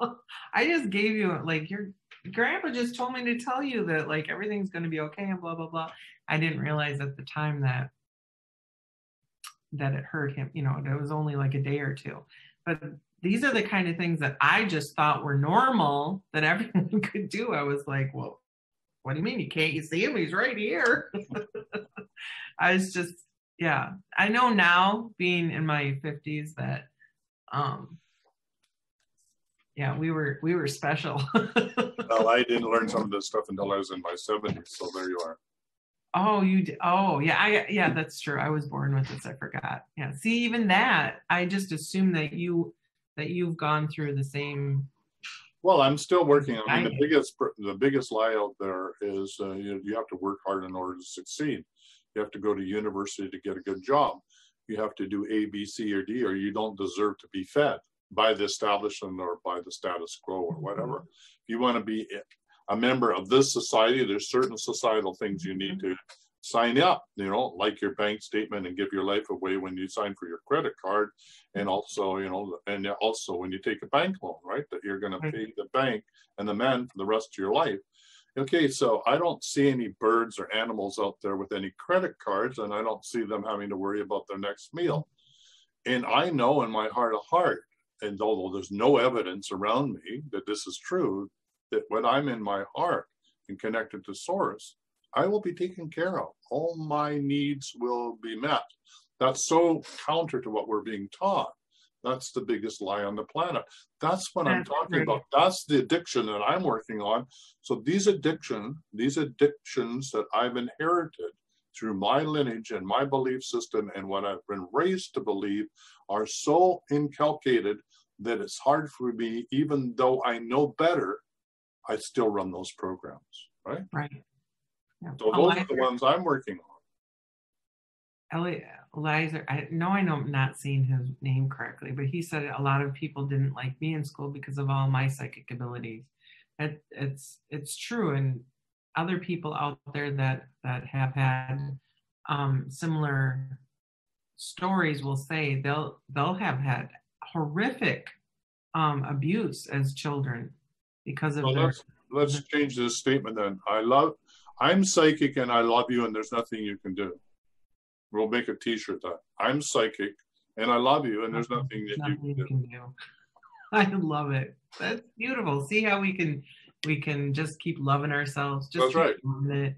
oh, I just gave you, like, your grandpa just told me to tell you that, like, everything's going to be okay and blah, blah, blah. I didn't realize at the time that, that it hurt him, you know, it was only like a day or two. But these are the kind of things that I just thought were normal that everyone could do. I was like, well, what do you mean? You can't, you see him? He's right here. I was just, yeah. I know now, being in my fifties, that, um, yeah, we were, we were special. Well, I didn't learn some of this stuff until I was in my seventies. So there you are. Oh, you did. Oh, yeah. I, yeah, that's true. I was born with this. I forgot. Yeah. See, even that, I just assumed that you, that you've gone through the same. Well, I'm still working. I mean, I, the biggest, the biggest lie out there is uh, you, you have to work hard in order to succeed. You have to go to university to get a good job. You have to do A, B, C, or D, or you don't deserve to be fed by the establishment or by the status quo or whatever. Mm-hmm. If you want to be a member of this society, there's certain societal things you need to sign up, you know, like your bank statement and give your life away when you sign for your credit card. And also, you know, and also when you take a bank loan, right, that you're going to pay the bank and the man for the rest of your life. Okay, so I don't see any birds or animals out there with any credit cards, and I don't see them having to worry about their next meal. And I know in my heart of heart, and although there's no evidence around me that this is true, that when I'm in my heart and connected to Source, I will be taken care of. All my needs will be met. That's so counter to what we're being taught. That's the biggest lie on the planet. That's what I'm talking about. That's the addiction that I'm working on. So these addiction, these addictions that I've inherited through my lineage and my belief system and what I've been raised to believe are so inculcated that it's hard for me, even though I know better, I still run those programs, right? Right. Yeah. So those Eliza, are the ones I'm working on. Eliza, I know I know I'm not saying his name correctly, but he said a lot of people didn't like me in school because of all my psychic abilities. It, it's it's true, and other people out there that that have had um, similar stories will say they'll they'll have had horrific um, abuse as children because of. Well, their, let's let's change this statement then. I love. I'm psychic and I love you and there's nothing you can do. We'll make a t-shirt that. I'm psychic and I love you and there's nothing that nothing you can, can do. do. I love it. That's beautiful. See how we can we can just keep loving ourselves. Just That's right. Loving it.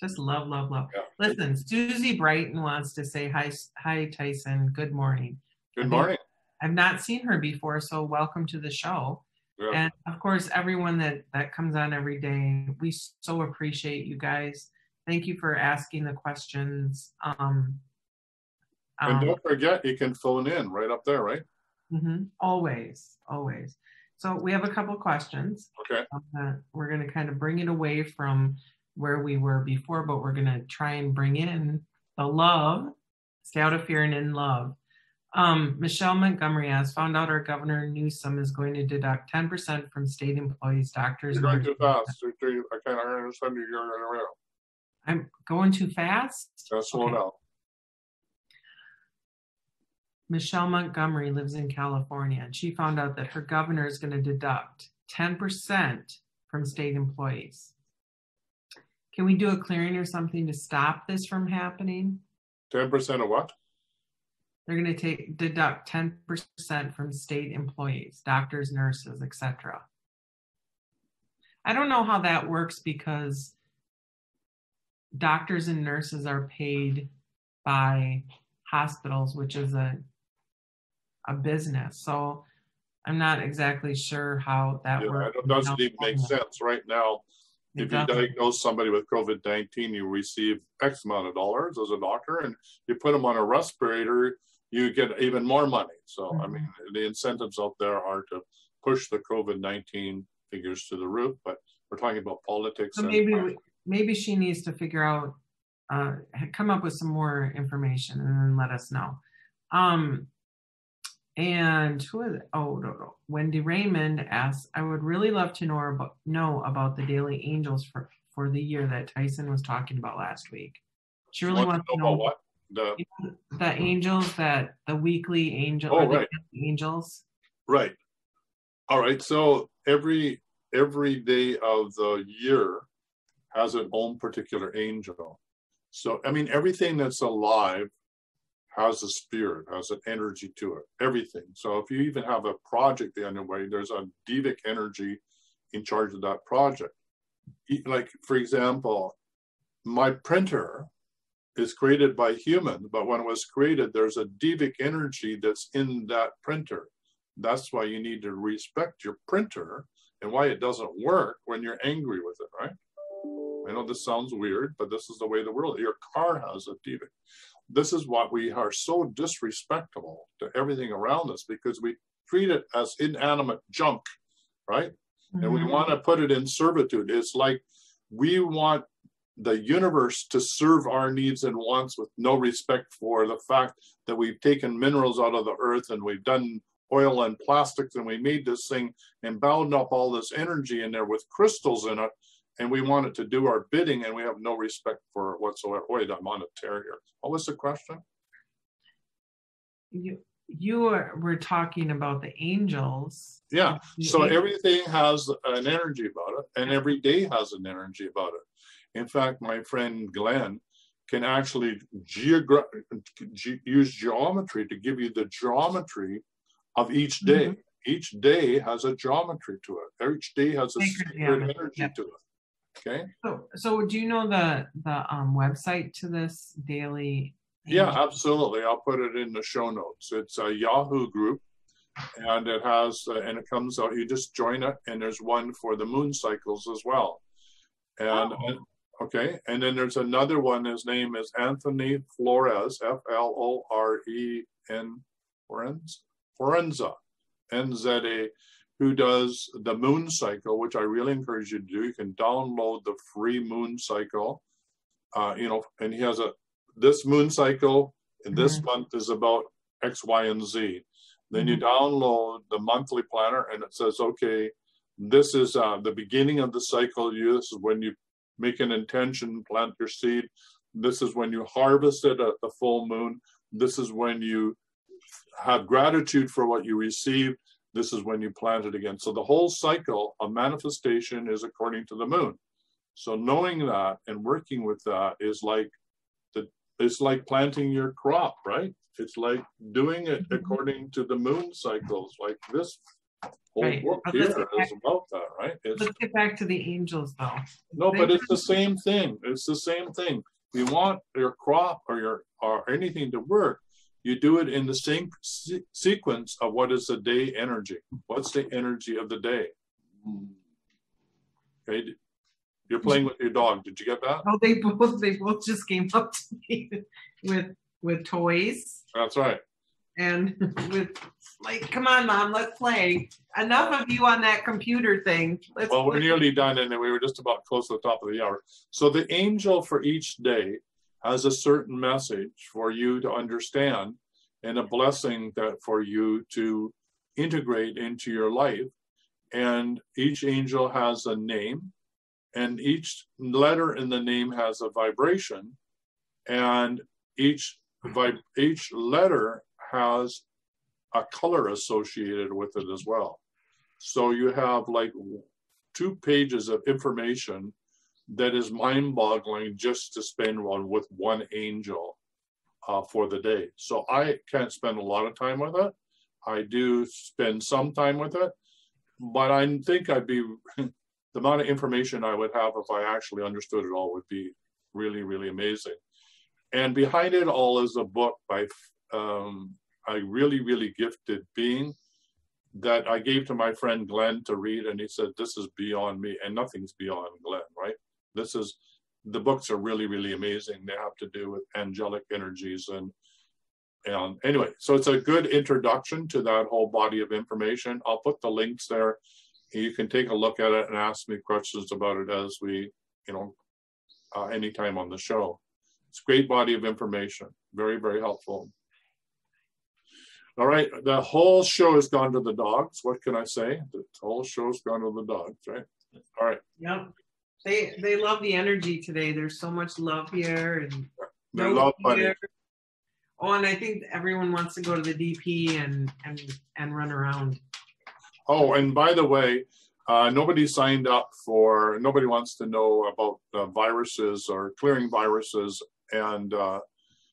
Just love, love, love. Yeah. Listen, Susie Brighton wants to say hi, hi Tyhson. Good morning. Good morning. I've not seen her before, so welcome to the show. Yeah. And of course, everyone that, that comes on every day, we so appreciate you guys. Thank you for asking the questions. Um, and um, don't forget, you can phone in right up there, right? Mm-hmm. Always, always. So we have a couple questions. Okay. Um, we're going to kind of bring it away from where we were before, but we're going to try and bring in the love. Stay out of fear and in love. Um, Michelle Montgomery has found out our Governor Newsom is going to deduct ten percent from state employees, doctors. You're going too fast. I can't understand you. You're going around. I'm going too fast? That's slow down. Michelle Montgomery lives in California, and she found out that her governor is going to deduct ten percent from state employees. Can we do a clearing or something to stop this from happening? ten percent of what? They're going to take deduct ten percent from state employees, doctors, nurses, et cetera. I don't know how that works because doctors and nurses are paid by hospitals, which is a, a business. So I'm not exactly sure how that yeah, works. It doesn't even make sense right now. If you diagnose somebody with COVID nineteen, you receive X amount of dollars as a doctor, and you put them on a respirator, you get even more money. So, mm-hmm. I mean, the incentives out there are to push the COVID nineteen figures to the roof, but we're talking about politics. So and maybe we, maybe she needs to figure out, uh, come up with some more information and then let us know. Um, And who is it? Oh, no, no. Wendy Raymond asks, I would really love to know about, know about the Daily Angels for, for the year that Tyhson was talking about last week. She really wants to know, know what? The, the angels, that the weekly angel, oh, right. the angels. Right. All right. So every every day of the year has its own particular angel. So, I mean, everything that's alive has a spirit, has an energy to it, everything. So if you even have a project underway, there's a Devic energy in charge of that project. Like, for example, my printer is created by humans, but when it was created, there's a Devic energy that's in that printer. That's why you need to respect your printer and why it doesn't work when you're angry with it, right? I know this sounds weird, but this is the way the world, your car has a Devic. This is why we are so disrespectful to everything around us, because we treat it as inanimate junk, right? Mm-hmm. And we want to put it in servitude. It's like we want the universe to serve our needs and wants with no respect for the fact that we've taken minerals out of the earth and we've done oil and plastics and we made this thing and bound up all this energy in there with crystals in it. And we want it to do our bidding, and we have no respect for it whatsoever. Wait, I'm on a tear here. What was the question? You you were, were talking about the angels. Yeah. So everything has an energy about it, and every day has an energy about it. In fact, my friend Glenn can actually geogra- ge- use geometry to give you the geometry of each day. Mm-hmm. Each day has a geometry to it. Each day has a secret energy yeah. to it. Okay. So, so do you know the the um, website to this daily? Angel? Yeah, absolutely. I'll put it in the show notes. It's a Yahoo group, and it has uh, and it comes out. You just join it, and there's one for the moon cycles as well. And, oh. and okay, and then there's another one. His name is Anthony Flores, F L O R E N, Florenza, Florenza, N Z A. who does the moon cycle, which I really encourage you to do. You can download the free moon cycle, uh, you know, and he has a, this moon cycle and this mm-hmm. month is about X, Y, and Z. Then mm-hmm. you download the monthly planner and it says, okay, this is uh, the beginning of the cycle. You, this is when you make an intention, plant your seed. This is when you harvest it at the full moon. This is when you have gratitude for what you received. This is when you plant it again. So the whole cycle of manifestation is according to the moon. So knowing that and working with that is like the it's like planting your crop, right? It's like doing it according to the moon cycles. Like this whole right. book here is about that, right? It's, let's get back to the angels, though. No, but it's the same thing. It's the same thing. You want your crop or your or anything to work. You do it in the same se- sequence of what is the day energy. What's the energy of the day? Okay, you're playing with your dog. Did you get that? Oh, they both they both just came up to me with with toys. That's right. And with like, come on, Mom, let's play. Enough of you on that computer thing. Let's well, play. We're nearly done, and we were just about close to the top of the hour. So the angel for each day has a certain message for you to understand and a blessing that for you to integrate into your life. And each angel has a name, and each letter in the name has a vibration, and each vib- each letter has a color associated with it as well. So you have like two pages of information that is mind-boggling just to spend one with one angel uh, for the day. So I can't spend a lot of time with it. I do spend some time with it, but I think I'd be, the amount of information I would have if I actually understood it all would be really, really amazing. And behind it all is a book by um, a really, really gifted being that I gave to my friend Glenn to read, and he said, this is beyond me, and nothing's beyond Glenn, right? This is, the books are really, really amazing. They have to do with angelic energies, and and anyway, so it's a good introduction to that whole body of information. I'll put the links there. You can take a look at it and ask me questions about it as we, you know, uh, anytime on the show. It's a great body of information. Very, very helpful. All right, the whole show has gone to the dogs. What can I say? The whole show's gone to the dogs, right? All right. Yeah, they they love the energy today. There's so much love here, and they love here. Oh, and I think everyone wants to go to the D P and and and run around. Oh, and by the way, uh, nobody signed up for. Nobody wants to know about uh, viruses or clearing viruses and. Uh,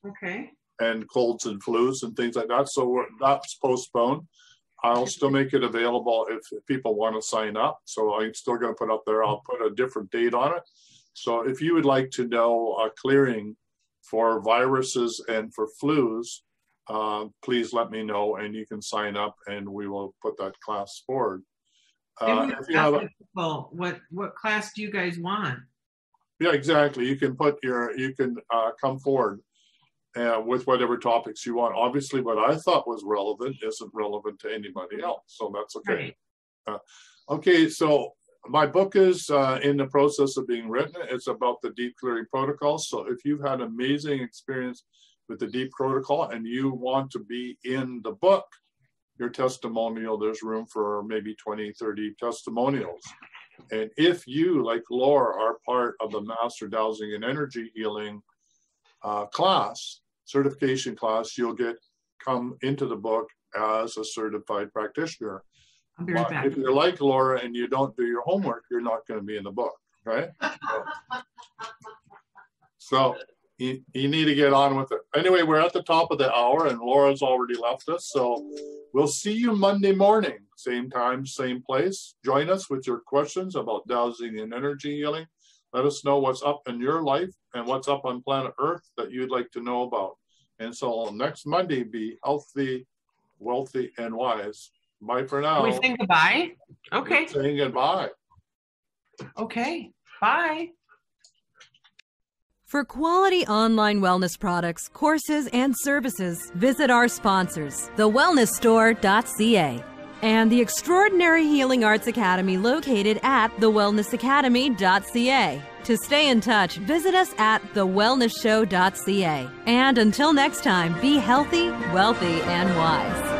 okay. And colds and flus and things like that. So that's postponed. I'll still make it available if people want to sign up. So I'm still going to put up there, I'll put a different date on it. So if you would like to know a clearing for viruses and for flus, uh, please let me know and you can sign up and we will put that class forward. Uh, if you have a, what, what class do you guys want? Yeah, exactly. You can put your, you can uh, come forward. Uh, with whatever topics you want. Obviously, what I thought was relevant isn't relevant to anybody else, so that's okay. Right. Uh, okay, so my book is uh, in the process of being written. It's about the Deep Clearing Protocol, so if you've had amazing experience with the Deep Protocol and you want to be in the book, your testimonial, there's room for maybe twenty, thirty testimonials. And if you, like Laura, are part of the Master Dowsing and Energy Healing uh, class, certification class, you'll get come into the book as a certified practitioner. But if you're like Laura and you don't do your homework, you're not going to be in the book, right? So, so you, you need to get on with it. Anyway, we're at the top of the hour and Laura's already left us. So we'll see you Monday morning, same time, same place. Join us with your questions about dowsing and energy healing. Let us know what's up in your life and what's up on planet Earth that you'd like to know about. And so next Monday, be healthy, wealthy, and wise. Bye for now. Can we saying goodbye? Okay. We're saying goodbye. Okay. Bye. For quality online wellness products, courses, and services, visit our sponsors, the wellness store dot c a. and the Extraordinary Healing Arts Academy located at the wellness academy dot c a. To stay in touch, visit us at the wellness show dot c a. And until next time, be healthy, wealthy, and wise.